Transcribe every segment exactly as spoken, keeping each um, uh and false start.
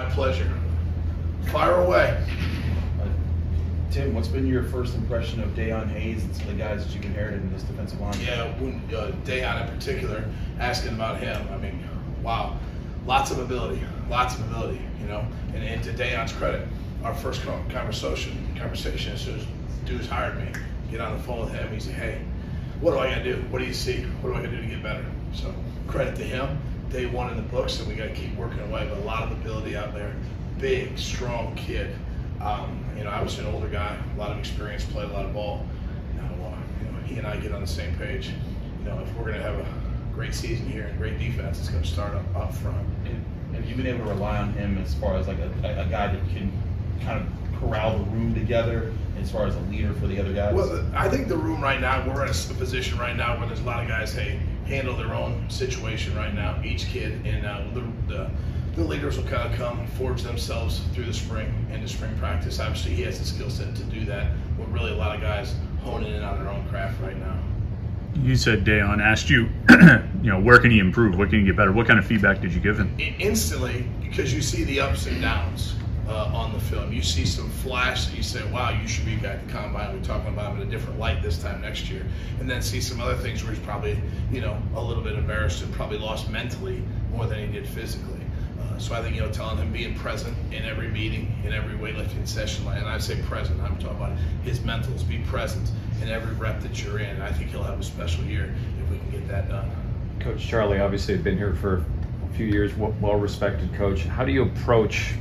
My pleasure. Fire away. Uh, Tim, what's been your first impression of Dayon Hayes and some of the guys that you've inherited in this defensive line? Yeah, when, uh, Dayon in particular, asking about him, I mean, wow. Lots of ability, lots of ability, you know. And, and to Dayon's credit, our first conversation, conversation as soon as Dews hired me, get on the phone with him, he said, hey, what do I got to do? What do you see? What do I got to do to get better? So credit to him. Day one in the books, and we got to keep working away. But a lot of ability out there. Big, strong kid. Um, you know, I was an older guy, a lot of experience, played a lot of ball. Now, uh, you know, he and I get on the same page. You know, if we're going to have a great season here and great defense, it's going to start up, up front. And, and you've been able to rely on him as far as like a, a guy that can kind of corral the room together as far as a leader for the other guys? Well, I think the room right now, we're in a position right now where there's a lot of guys, hey, handle their own situation right now, each kid, and uh, the, the, the leaders will kind of come and forge themselves through the spring, into spring practice. Obviously, he has the skill set to do that, but really a lot of guys honing in on their own craft right now. You said Dayon asked you, you know, where can he improve? What can he get better? What kind of feedback did you give him? Instantly, because you see the ups and downs uh, on the film. You see some flash that you say, wow, you should be back at the combine. We're talking about him in a different light this time next year. And then see some other things where he's probably, you know, a little bit embarrassed and probably lost mentally more than he did physically. Uh, so I think, you know, telling him being present in every meeting, in every weightlifting session, and I say present, I'm talking about his mentals, be present in every rep that you're in. I think he'll have a special year if we can get that done. Coach Charlie, obviously, been here for a few years, well-respected coach. How do you approach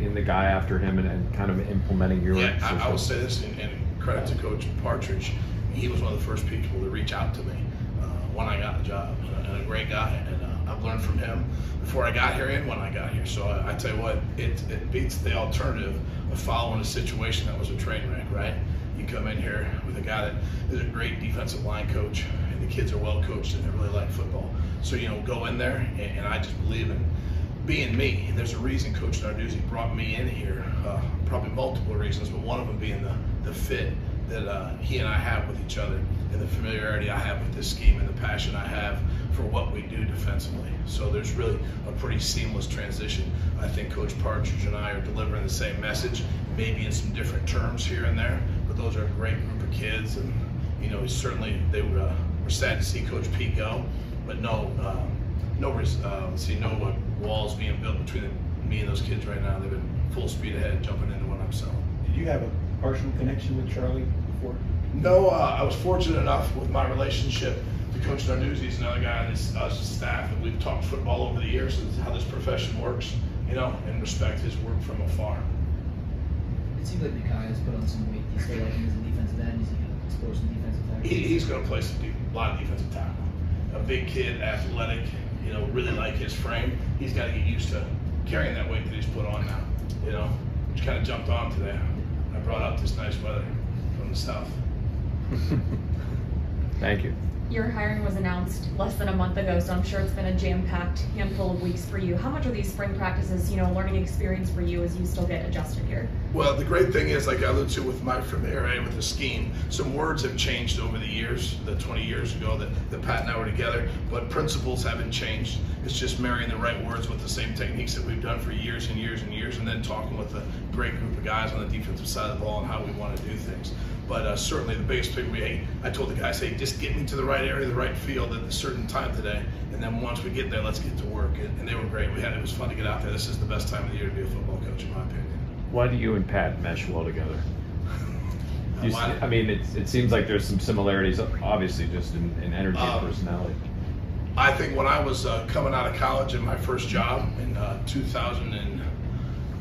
in the guy after him and, and kind of implementing your yeah, system? I, I will say this, and, and credit to Coach Partridge. He was one of the first people to reach out to me uh, when I got the job, and a great guy. And uh, I've learned from him before I got here and when I got here. So I, I tell you what, it, it beats the alternative of following a situation that was a train wreck, right? You come in here with a guy that is a great defensive line coach, and the kids are well coached and they really like football. So, you know, go in there, and, and I just believe in being me. And there's a reason Coach Narduzzi brought me in here, uh, probably multiple reasons, but one of them being the, the fit that uh, he and I have with each other, and the familiarity I have with this scheme, and the passion I have for what we do defensively. So there's really a pretty seamless transition. I think Coach Partridge and I are delivering the same message, maybe in some different terms here and there, but those are a great group of kids. And, you know, certainly they were, uh, were sad to see Coach Pete go, but no, um, no, uh, see, no walls being built between the, me and those kids right now. They've been full speed ahead, jumping into what I'm selling. Did you have a personal connection with Charlie before? No, uh, I was fortunate enough with my relationship to Coach Narduzzi. He's another guy on his uh, staff, and we've talked football over the years and how this profession works, you know, and respect his work from afar. It seems like Nikai has put on some weight. He's still like him as a defensive end. He's going to explore some defensive tackle. He, he's going to play some deep, a lot of defensive tackle. A big kid, athletic, you know, really like his frame. He's got to get used to carrying that weight that he's put on now, you know, which kind of jumped on today. I brought out this nice weather from the south. Thank you. Your hiring was announced less than a month ago, so I'm sure it's been a jam-packed handful of weeks for you. How much are these spring practices, you know, a learning experience for you as you still get adjusted here? Well, the great thing is, like I alluded to with my familiarity with the scheme, some words have changed over the years, the twenty years ago that, that Pat and I were together, but principles haven't changed. It's just marrying the right words with the same techniques that we've done for years and years and years, and then talking with a great group of guys on the defensive side of the ball and how we want to do things. But uh, certainly the biggest thing, we, hey, I told the guys, hey, just get me to the right area, the right field at a certain time today. And then once we get there, let's get to work. And, and they were great. We had, it was fun to get out there. This is the best time of the year to be a football coach, in my opinion. Why do you and Pat mesh well together? You, I mean, it, it seems like there's some similarities, obviously, just in, in energy um, and personality. I think when I was uh, coming out of college and my first job in uh, two thousand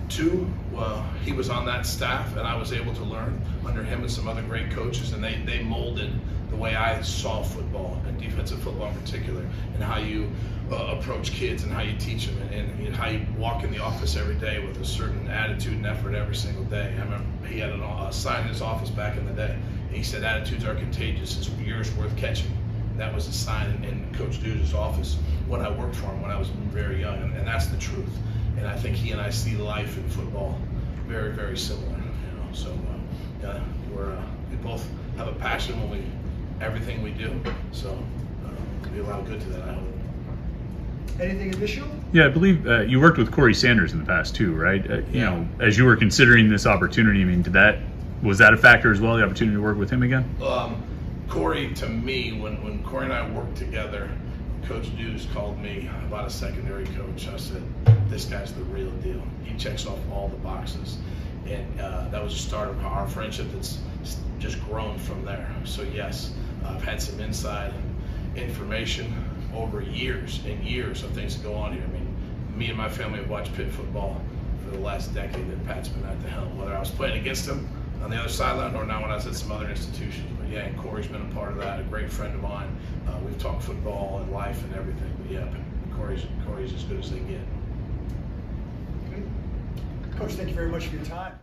two, Uh, he was on that staff, and I was able to learn under him and some other great coaches, and they, they molded the way I saw football, and defensive football in particular, and how you uh, approach kids and how you teach them, and, and, and how you walk in the office every day with a certain attitude and effort every single day. I remember he had an, a sign in his office back in the day. He said, attitudes are contagious, it's years worth catching. That was a sign in Coach Dews' office when I worked for him when I was very young, and, and that's the truth. And I think he and I see life in football very, very similar. You know, so uh, yeah, we're uh, we both have a passion when we everything we do. So uh, there'll be a lot of good to that, I hope. Anything additional? Yeah, I believe uh, you worked with Corey Sanders in the past too, right? Uh, you yeah. know, as you were considering this opportunity, I mean, did that was that a factor as well? The opportunity to work with him again? Um, Corey, to me, when when Corey and I worked together, Coach Dews called me about a secondary coach. I said, "This guy's the real deal. He checks off all the boxes," and uh, that was the start of our friendship. That's just grown from there. So yes, I've had some inside information over years and years of things that go on here. I mean, me and my family have watched Pitt football for the last decade that Pat's been at the helm, whether I was playing against him on the other sideline or now when I was at some other institutions. But yeah, and Corey's been a part of that, a great friend of mine. Uh, we've talked football and life and everything, but yeah, Corey's, Corey's as good as they get. Good. Coach, thank you very much for your time.